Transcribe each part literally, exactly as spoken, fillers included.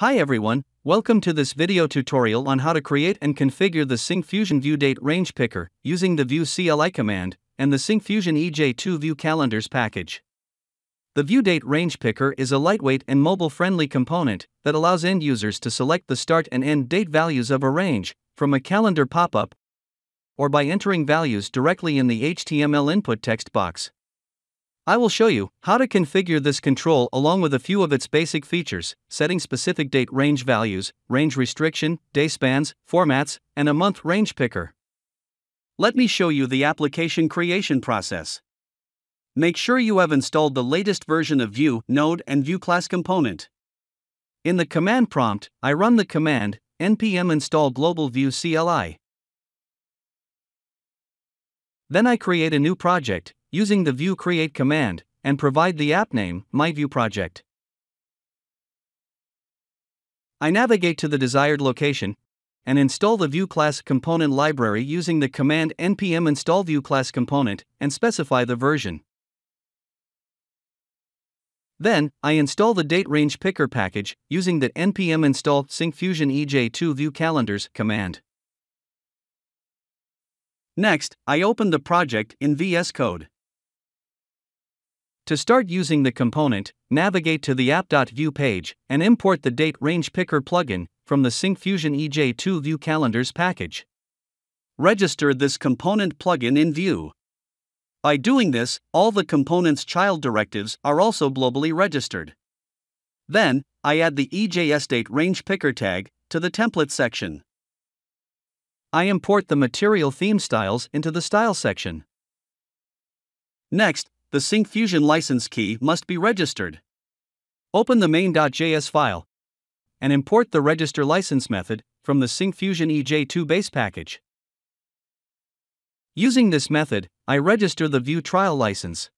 Hi everyone, welcome to this video tutorial on how to create and configure the Syncfusion Vue Date Range Picker using the Vue C L I command and the Syncfusion E J two Vue Calendars package. The Vue Date Range Picker is a lightweight and mobile-friendly component that allows end users to select the start and end date values of a range from a calendar pop-up or by entering values directly in the H T M L input text box. I will show you how to configure this control along with a few of its basic features, setting specific date range values, range restriction, day spans, formats, and a month range picker. Let me show you the application creation process. Make sure you have installed the latest version of Vue, Node, and Vue class component. In the command prompt, I run the command npm install global Vue C L I. Then I create a new project using the Vue create command, and provide the app name, my Vue project. I navigate to the desired location, and install the Vue class component library using the command npm install Vue class component, and specify the version. Then, I install the date range picker package, using the npm install Syncfusion E J two Vue Calendars command. Next, I open the project in V S Code. To start using the component, navigate to the app.vue page and import the Date Range Picker plugin from the Syncfusion E J two Vue Calendars package. Register this component plugin in Vue. By doing this, all the component's child directives are also globally registered. Then, I add the E J S Date Range Picker tag to the template section. I import the Material theme styles into the style section. Next, the Syncfusion license key must be registered. Open the main.js file and import the register license method from the Syncfusion E J two base package. Using this method, I register the Vue trial license.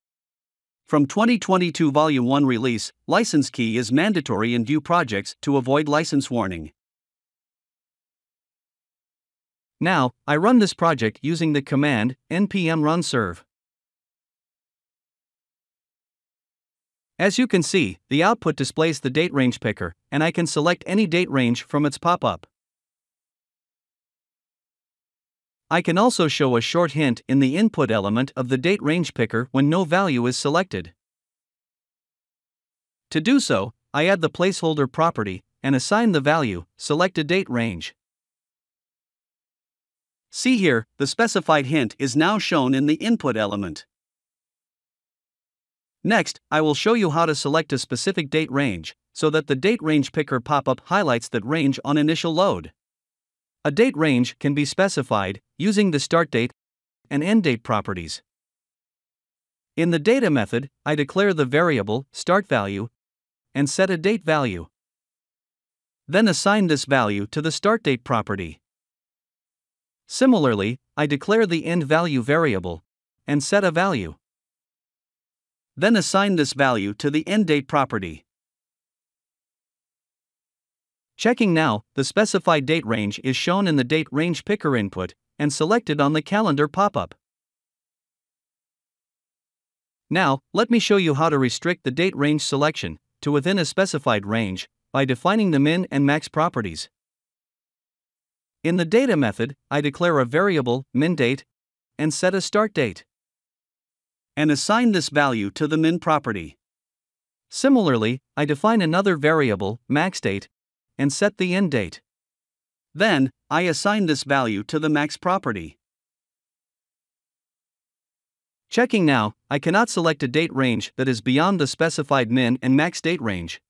From twenty twenty-two Volume one release, license key is mandatory in Vue projects to avoid license warning. Now, I run this project using the command npm run serve. As you can see, the output displays the date range picker, and I can select any date range from its pop-up. I can also show a short hint in the input element of the date range picker when no value is selected. To do so, I add the placeholder property and assign the value, select a date range. See here, the specified hint is now shown in the input element. Next, I will show you how to select a specific date range, so that the Date Range Picker pop-up highlights that range on initial load. A date range can be specified using the start date and end date properties. In the data method, I declare the variable start value and set a date value. Then assign this value to the start date property. Similarly, I declare the end value variable and set a value. Then assign this value to the endDate property. Checking now, the specified date range is shown in the Date Range Picker input and selected on the calendar pop-up. Now, let me show you how to restrict the date range selection to within a specified range by defining the min and max properties. In the data method, I declare a variable minDate and set a start date, and assign this value to the min property. Similarly, I define another variable, maxDate, and set the end date. Then, I assign this value to the max property. Checking now, I cannot select a date range that is beyond the specified min and max date range.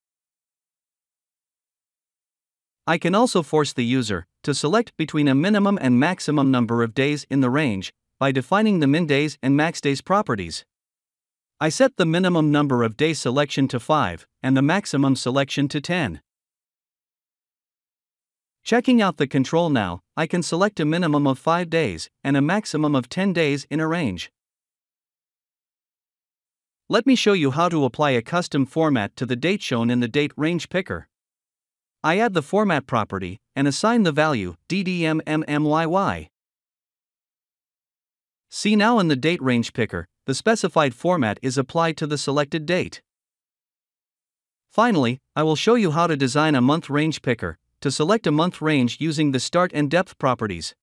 I can also force the user to select between a minimum and maximum number of days in the range by defining the min days and max days properties. I set the minimum number of day selection to five and the maximum selection to ten. Checking out the control now, I can select a minimum of five days and a maximum of ten days in a range. Let me show you how to apply a custom format to the date shown in the Date Range Picker. I add the format property and assign the value D D M M M Y Y. See now in the Date Range Picker, the specified format is applied to the selected date. Finally, I will show you how to design a month range picker, to select a month range using the start and depth properties.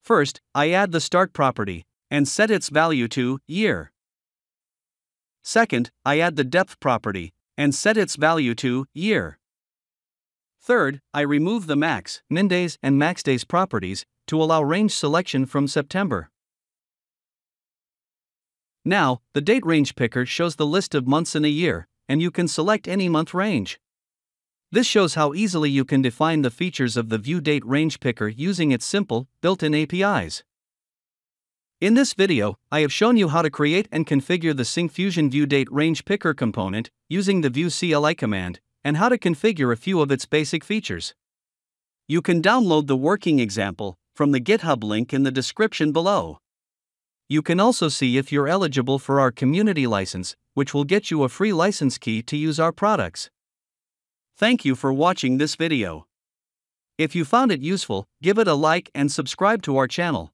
First, I add the start property, and set its value to year. Second, I add the depth property, and set its value to year. Third, I remove the max, min days and max days properties, to allow range selection from September. Now, the date range picker shows the list of months in a year, and you can select any month range. This shows how easily you can define the features of the Vue Date Range Picker using its simple, built-in A P Is. In this video, I have shown you how to create and configure the Syncfusion Vue Date Range Picker component using the Vue C L I command, and how to configure a few of its basic features. You can download the working example from the GitHub link in the description below. You can also see if you're eligible for our community license, which will get you a free license key to use our products. Thank you for watching this video. If you found it useful, give it a like and subscribe to our channel.